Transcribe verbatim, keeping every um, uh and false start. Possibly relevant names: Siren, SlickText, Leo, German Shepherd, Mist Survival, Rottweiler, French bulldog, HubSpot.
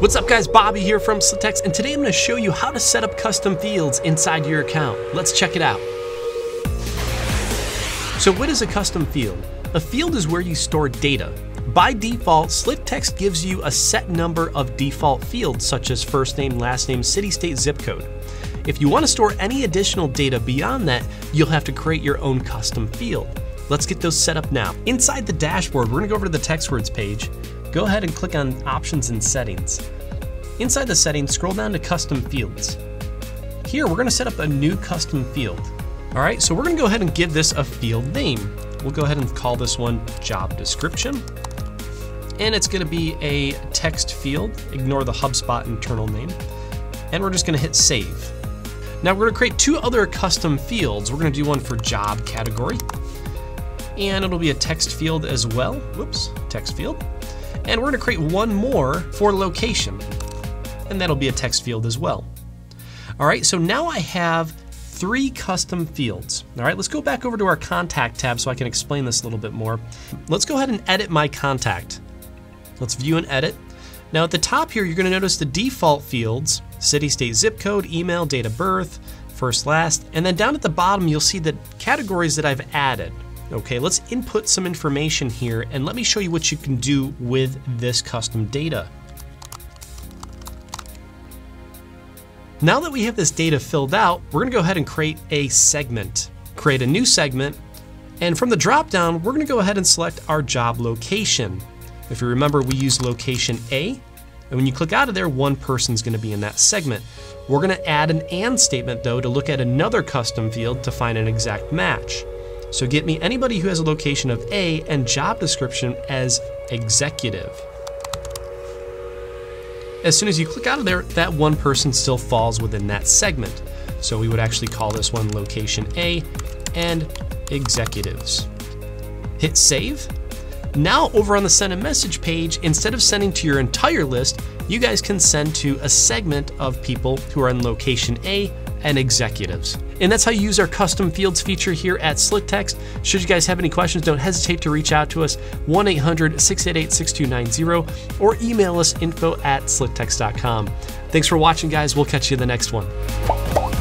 What's up guys, Bobby here from SlickText, and today I'm gonna show you how to set up custom fields inside your account. Let's check it out. So what is a custom field? A field is where you store data. By default, SlickText gives you a set number of default fields such as first name, last name, city, state, zip code. If you want to store any additional data beyond that, you'll have to create your own custom field. Let's get those set up now. Inside the dashboard, we're gonna go over to the TextWords page. Go ahead and click on Options and Settings. Inside the settings, scroll down to Custom Fields. Here, we're gonna set up a new custom field. All right, so we're gonna go ahead and give this a field name. We'll go ahead and call this one Job Description. And it's gonna be a text field. Ignore the HubSpot internal name. And we're just gonna hit Save. Now we're gonna create two other custom fields. We're gonna do one for job category, and it'll be a text field as well. Whoops, text field. And we're gonna create one more for location, and that'll be a text field as well. All right, so now I have three custom fields. All right, let's go back over to our contact tab so I can explain this a little bit more. Let's go ahead and edit my contact. Let's view and edit. Now at the top here, you're gonna notice the default fields: city, state, zip code, email, date of birth, first, last, and then down at the bottom, you'll see the categories that I've added. Okay, let's input some information here and let me show you what you can do with this custom data. Now that we have this data filled out, we're gonna go ahead and create a segment. Create a new segment, and from the drop-down, we're gonna go ahead and select our job location. If you remember, we use location A. And when you click out of there, one person's gonna be in that segment. We're gonna add an and statement though to look at another custom field to find an exact match. So get me anybody who has a location of A and job description as executive. As soon as you click out of there, that one person still falls within that segment. So we would actually call this one location A and executives. Hit save. Now over on the send a message page, instead of sending to your entire list, you guys can send to a segment of people who are in location A and executives. And that's how you use our custom fields feature here at SlickText. Should you guys have any questions, don't hesitate to reach out to us, one eight hundred, six eight eight, six two nine zero, or email us info at slicktext dot com. Thanks for watching guys, we'll catch you in the next one.